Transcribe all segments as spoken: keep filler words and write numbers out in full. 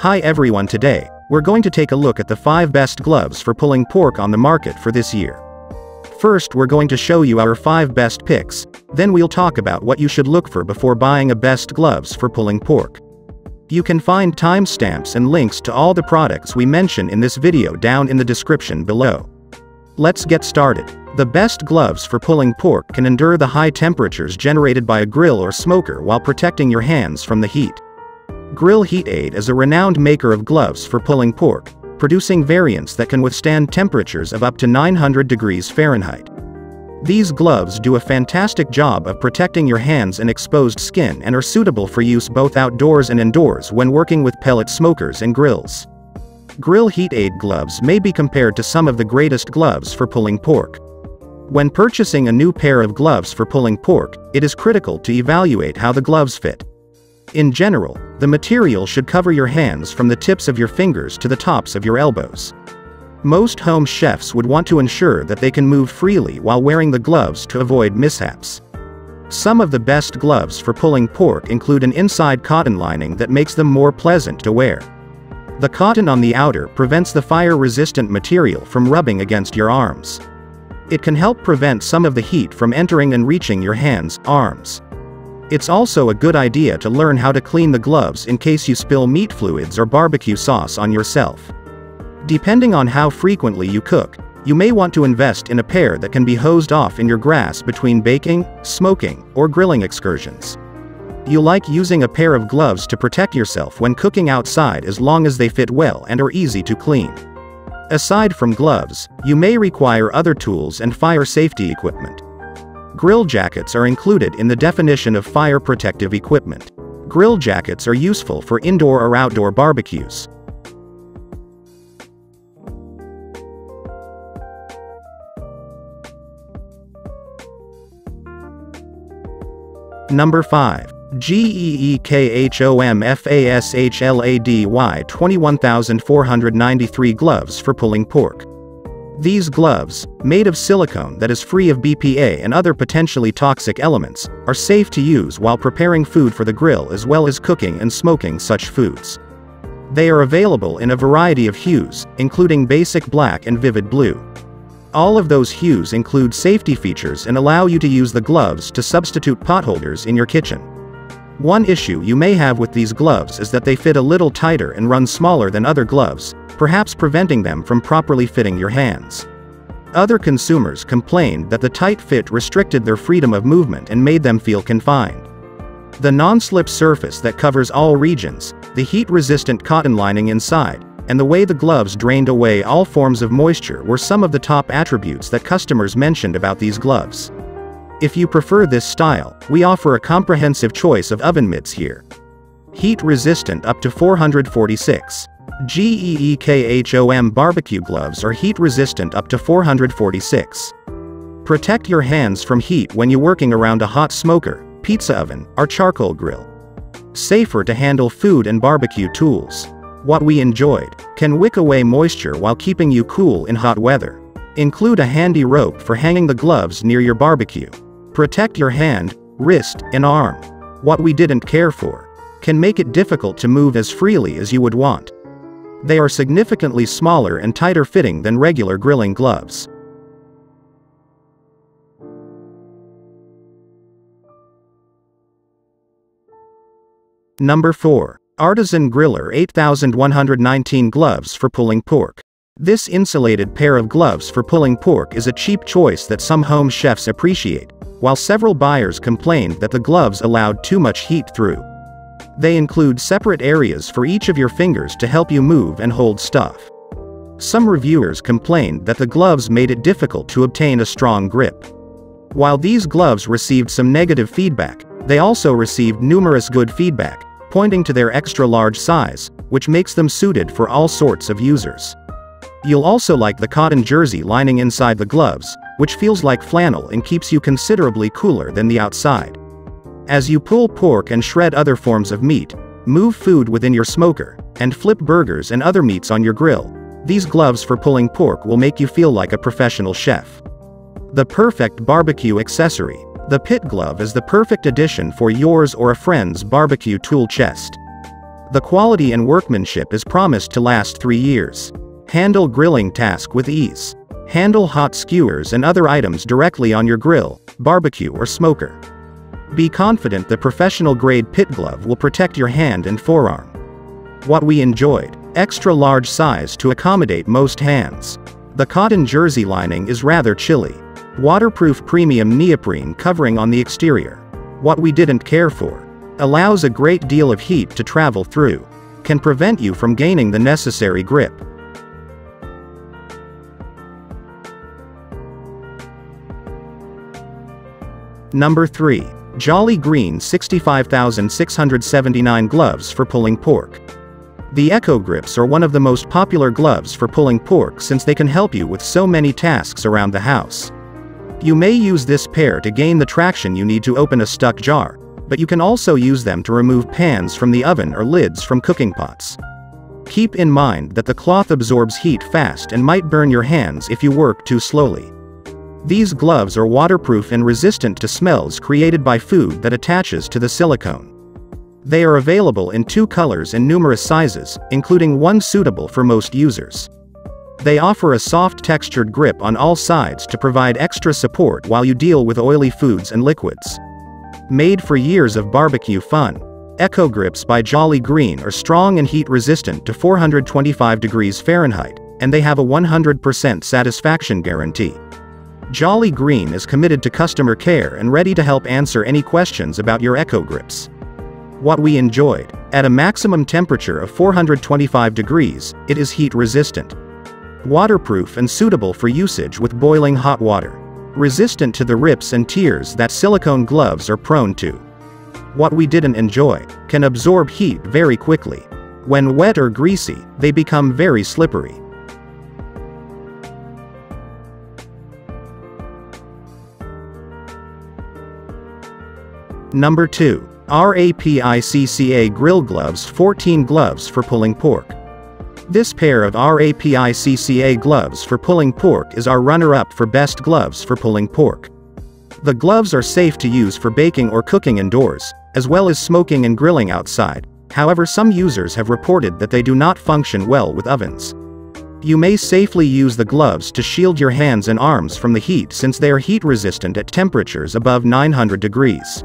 Hi everyone, today we're going to take a look at the five best gloves for pulling pork on the market for this year. First, we're going to show you our five best picks, then we'll talk about what you should look for before buying a best gloves for pulling pork. You can find timestamps and links to all the products we mention in this video down in the description below. Let's get started. The best gloves for pulling pork can endure the high temperatures generated by a grill or smoker while protecting your hands from the heat. Grill Heat Aid is a renowned maker of gloves for pulling pork, producing variants that can withstand temperatures of up to nine hundred degrees Fahrenheit. These gloves do a fantastic job of protecting your hands and exposed skin and are suitable for use both outdoors and indoors when working with pellet smokers and grills. Grill Heat Aid gloves may be compared to some of the greatest gloves for pulling pork. When purchasing a new pair of gloves for pulling pork, it is critical to evaluate how the gloves fit. In general, the material should cover your hands from the tips of your fingers to the tops of your elbows. Most home chefs would want to ensure that they can move freely while wearing the gloves to avoid mishaps. Some of the best gloves for pulling pork include an inside cotton lining that makes them more pleasant to wear. The cotton on the outer prevents the fire-resistant material from rubbing against your arms. It can help prevent some of the heat from entering and reaching your hands, arms. It's also a good idea to learn how to clean the gloves in case you spill meat fluids or barbecue sauce on yourself. Depending on how frequently you cook, you may want to invest in a pair that can be hosed off in your grass between baking, smoking, or grilling excursions. You'll like using a pair of gloves to protect yourself when cooking outside as long as they fit well and are easy to clean. Aside from gloves, you may require other tools and fire safety equipment. Grill jackets are included in the definition of fire protective equipment. Grill jackets are useful for indoor or outdoor barbecues. Number five. GEEKHOM FASHLADY twenty-one thousand four hundred ninety-three gloves for pulling pork. These gloves, made of silicone that is free of B P A and other potentially toxic elements, are safe to use while preparing food for the grill as well as cooking and smoking such foods. They are available in a variety of hues, including basic black and vivid blue. All of those hues include safety features and allow you to use the gloves to substitute potholders in your kitchen. One issue you may have with these gloves is that they fit a little tighter and run smaller than other gloves, perhaps preventing them from properly fitting your hands. Other consumers complained that the tight fit restricted their freedom of movement and made them feel confined. The non-slip surface that covers all regions, the heat-resistant cotton lining inside, and the way the gloves drained away all forms of moisture were some of the top attributes that customers mentioned about these gloves. If you prefer this style, we offer a comprehensive choice of oven mitts here. Heat-resistant up to four hundred forty-six. GEEKHOM barbecue gloves are heat-resistant up to four hundred forty-six. Protect your hands from heat when you're working around a hot smoker, pizza oven, or charcoal grill. Safer to handle food and barbecue tools. What we enjoyed, can wick away moisture while keeping you cool in hot weather. Include a handy rope for hanging the gloves near your barbecue. Protect your hand, wrist, and arm. What we didn't care for, can make it difficult to move as freely as you would want. They are significantly smaller and tighter fitting than regular grilling gloves. Number four. Artisan Griller eight thousand one hundred nineteen gloves for pulling pork. This insulated pair of gloves for pulling pork is a cheap choice that some home chefs appreciate, while several buyers complained that the gloves allowed too much heat through. They include separate areas for each of your fingers to help you move and hold stuff. Some reviewers complained that the gloves made it difficult to obtain a strong grip. While these gloves received some negative feedback, they also received numerous good feedback, pointing to their extra-large size, which makes them suited for all sorts of users. You'll also like the cotton jersey lining inside the gloves, which feels like flannel and keeps you considerably cooler than the outside. As you pull pork and shred other forms of meat, move food within your smoker, and flip burgers and other meats on your grill, these gloves for pulling pork will make you feel like a professional chef. The perfect barbecue accessory. The pit glove is the perfect addition for yours or a friend's barbecue tool chest. The quality and workmanship is promised to last three years. Handle grilling tasks with ease. Handle hot skewers and other items directly on your grill, barbecue or smoker. Be confident the professional-grade pit glove will protect your hand and forearm. What we enjoyed, extra large size to accommodate most hands. The cotton jersey lining is rather chilly. Waterproof premium neoprene covering on the exterior. What we didn't care for, allows a great deal of heat to travel through, can prevent you from gaining the necessary grip. Number three. Jolly Green sixty-five thousand six hundred seventy-nine gloves for pulling pork. The EcoGrips are one of the most popular gloves for pulling pork since they can help you with so many tasks around the house. You may use this pair to gain the traction you need to open a stuck jar, but you can also use them to remove pans from the oven or lids from cooking pots. Keep in mind that the cloth absorbs heat fast and might burn your hands if you work too slowly. These gloves are waterproof and resistant to smells created by food that attaches to the silicone. They are available in two colors and numerous sizes, including one suitable for most users. They offer a soft textured grip on all sides to provide extra support while you deal with oily foods and liquids. Made for years of barbecue fun, EcoGrips by Jolly Green are strong and heat resistant to four hundred twenty-five degrees Fahrenheit, and they have a one hundred percent satisfaction guarantee. Jolly Green is committed to customer care and ready to help answer any questions about your EcoGrips. What we enjoyed, at a maximum temperature of four hundred twenty-five degrees, it is heat resistant. Waterproof and suitable for usage with boiling hot water. Resistant to the rips and tears that silicone gloves are prone to. What we didn't enjoy, can absorb heat very quickly. When wet or greasy, they become very slippery. Number two. RAPICCA Grill Gloves fourteen gloves for pulling pork. This pair of RAPICCA gloves for pulling pork is our runner-up for best gloves for pulling pork. The gloves are safe to use for baking or cooking indoors, as well as smoking and grilling outside. However, some users have reported that they do not function well with ovens. You may safely use the gloves to shield your hands and arms from the heat since they are heat-resistant at temperatures above nine hundred degrees.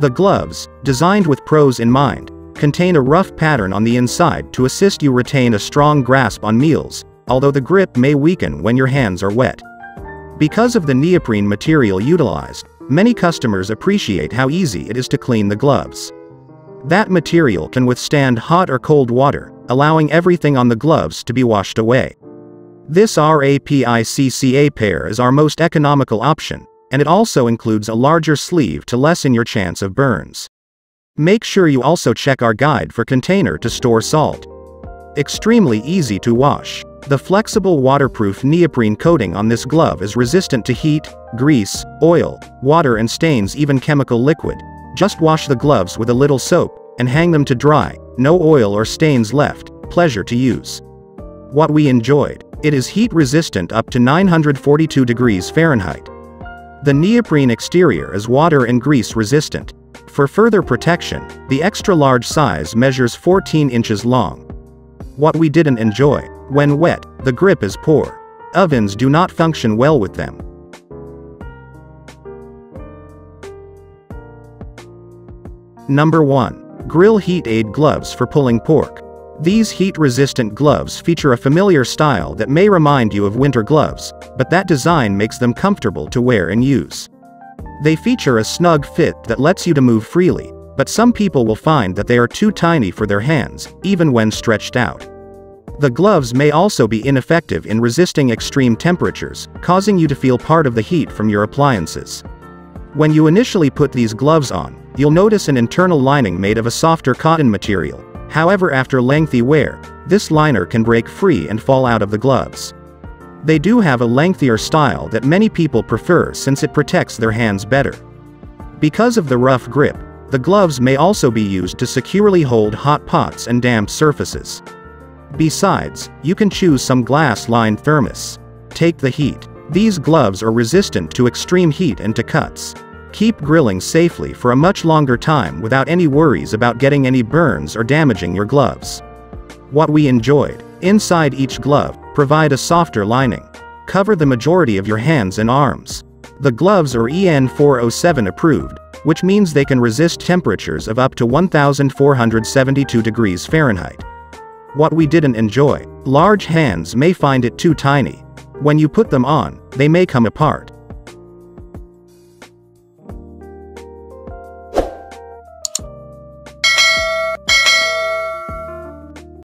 The gloves, designed with pros in mind, contain a rough pattern on the inside to assist you retain a strong grasp on meals, although the grip may weaken when your hands are wet. Because of the neoprene material utilized, many customers appreciate how easy it is to clean the gloves. That material can withstand hot or cold water, allowing everything on the gloves to be washed away. This RAPICCA pair is our most economical option, and it also includes a larger sleeve to lessen your chance of burns. Make sure you also check our guide for container to store salt. Extremely easy to wash. The flexible waterproof neoprene coating on this glove is resistant to heat, grease, oil, water and stains, even chemical liquid. Just wash the gloves with a little soap, and hang them to dry, no oil or stains left, pleasure to use. What we enjoyed, it is heat resistant up to nine hundred forty-two degrees Fahrenheit. The neoprene exterior is water and grease resistant. For further protection, the extra large size measures fourteen inches long. What we didn't enjoy, when wet, the grip is poor. Ovens do not function well with them. Number one. Grill Heat Aid gloves for pulling pork. These heat-resistant gloves feature a familiar style that may remind you of winter gloves, but that design makes them comfortable to wear and use. They feature a snug fit that lets you to move freely, but some people will find that they are too tiny for their hands, even when stretched out. The gloves may also be ineffective in resisting extreme temperatures, causing you to feel part of the heat from your appliances. When you initially put these gloves on, you'll notice an internal lining made of a softer cotton material. However, after lengthy wear, this liner can break free and fall out of the gloves. They do have a lengthier style that many people prefer since it protects their hands better. Because of the rough grip, the gloves may also be used to securely hold hot pots and damp surfaces. Besides, you can choose some glass-lined thermos. Take the heat. These gloves are resistant to extreme heat and to cuts. Keep grilling safely for a much longer time without any worries about getting any burns or damaging your gloves. What we enjoyed. Inside each glove, provide a softer lining. Cover the majority of your hands and arms. The gloves are E N four oh seven approved, which means they can resist temperatures of up to one thousand four hundred seventy-two degrees Fahrenheit. What we didn't enjoy. Large hands may find it too tiny. When you put them on, they may come apart.